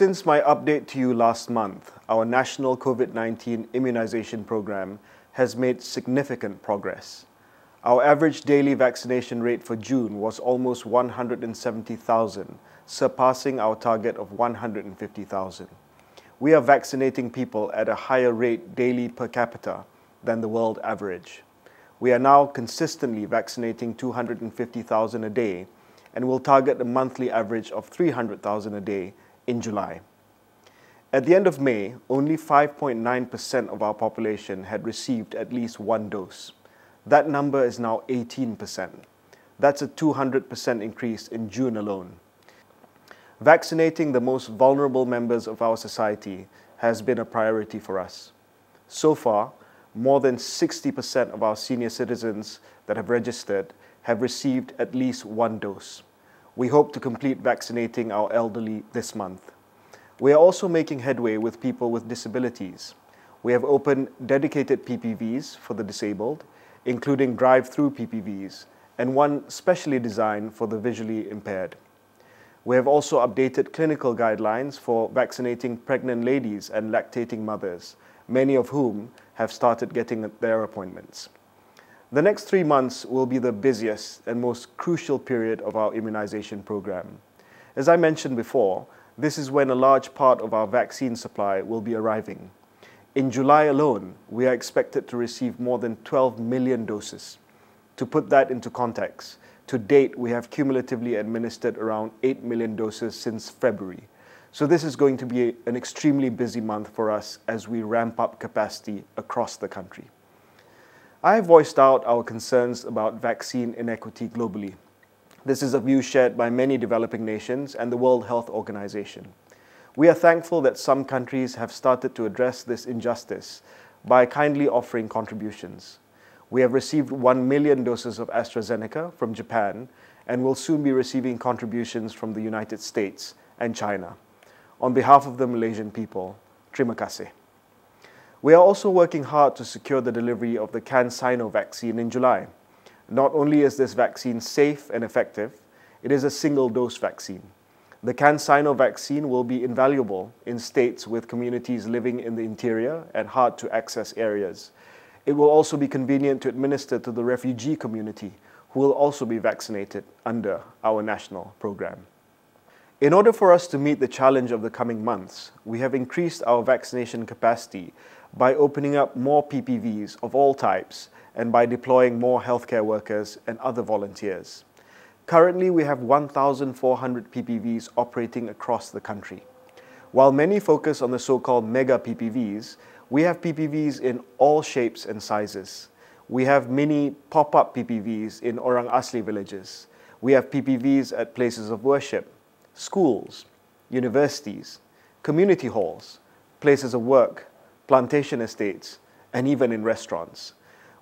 Since my update to you last month, our national COVID-19 immunization program has made significant progress. Our average daily vaccination rate for June was almost 170,000, surpassing our target of 150,000. We are vaccinating people at a higher rate daily per capita than the world average. We are now consistently vaccinating 250,000 a day and will target a monthly average of 300,000 a day in July. At the end of May, only 5.9% of our population had received at least one dose. That number is now 18%. That's a 200% increase in June alone. Vaccinating the most vulnerable members of our society has been a priority for us. So far, more than 60% of our senior citizens that have registered have received at least one dose. We hope to complete vaccinating our elderly this month. We are also making headway with people with disabilities. We have opened dedicated PPVs for the disabled, including drive-through PPVs, and one specially designed for the visually impaired. We have also updated clinical guidelines for vaccinating pregnant ladies and lactating mothers, many of whom have started getting their appointments. The next 3 months will be the busiest and most crucial period of our immunization program. As I mentioned before, this is when a large part of our vaccine supply will be arriving. In July alone, we are expected to receive more than 12 million doses. To put that into context, to date we have cumulatively administered around 8 million doses since February. So this is going to be an extremely busy month for us as we ramp up capacity across the country. I have voiced out our concerns about vaccine inequity globally. This is a view shared by many developing nations and the World Health Organization. We are thankful that some countries have started to address this injustice by kindly offering contributions. We have received 1 million doses of AstraZeneca from Japan and will soon be receiving contributions from the United States and China. On behalf of the Malaysian people, terima kasih. We are also working hard to secure the delivery of the CanSino vaccine in July. Not only is this vaccine safe and effective, it is a single-dose vaccine. The CanSino vaccine will be invaluable in states with communities living in the interior and hard-to-access areas. It will also be convenient to administer to the refugee community, who will also be vaccinated under our national program. In order for us to meet the challenge of the coming months, we have increased our vaccination capacity by opening up more PPVs of all types and by deploying more healthcare workers and other volunteers. Currently, we have 1,400 PPVs operating across the country. While many focus on the so-called mega PPVs, we have PPVs in all shapes and sizes. We have mini pop-up PPVs in Orang Asli villages. We have PPVs at places of worship, schools, universities, community halls, places of work, plantation estates, and even in restaurants.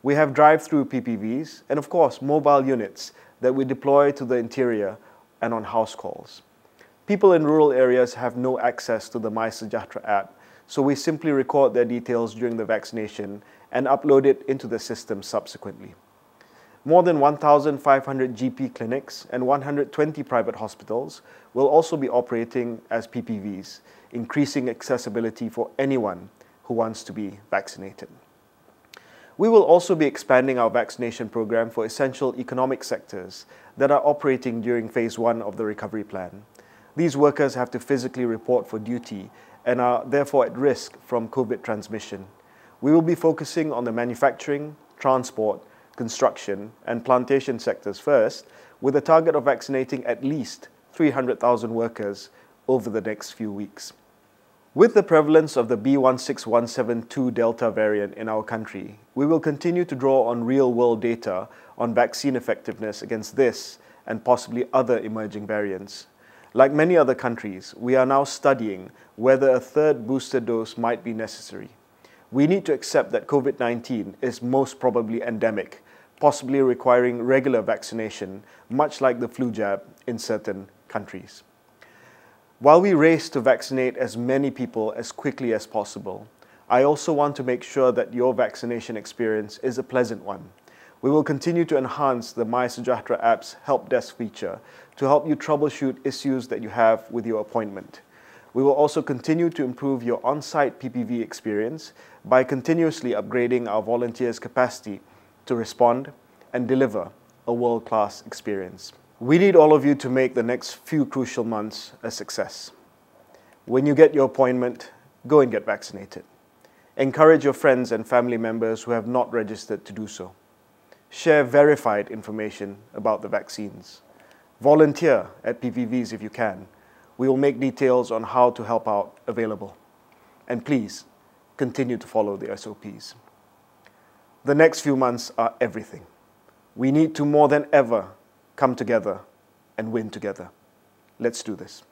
We have drive-through PPVs and, of course, mobile units that we deploy to the interior and on house calls. People in rural areas have no access to the MySejahtera app, so we simply record their details during the vaccination and upload it into the system subsequently. More than 1,500 GP clinics and 120 private hospitals will also be operating as PPVs, increasing accessibility for anyone who wants to be vaccinated. We will also be expanding our vaccination program for essential economic sectors that are operating during phase one of the recovery plan. These workers have to physically report for duty and are therefore at risk from COVID transmission. We will be focusing on the manufacturing, transport, construction and plantation sectors first, with a target of vaccinating at least 300,000 workers over the next few weeks. With the prevalence of the B.1.617.2 Delta variant in our country, we will continue to draw on real-world data on vaccine effectiveness against this and possibly other emerging variants. Like many other countries, we are now studying whether a third booster dose might be necessary. We need to accept that COVID-19 is most probably endemic, possibly requiring regular vaccination, much like the flu jab in certain countries. While we race to vaccinate as many people as quickly as possible, I also want to make sure that your vaccination experience is a pleasant one. We will continue to enhance the MySejahtera app's help desk feature to help you troubleshoot issues that you have with your appointment. We will also continue to improve your on-site PPV experience by continuously upgrading our volunteers' capacity to respond and deliver a world-class experience. We need all of you to make the next few crucial months a success. When you get your appointment, go and get vaccinated. Encourage your friends and family members who have not registered to do so. Share verified information about the vaccines. Volunteer at PPVs if you can. We will make details on how to help out available. And please, continue to follow the SOPs. The next few months are everything. We need to more than ever come together and win together. Let's do this.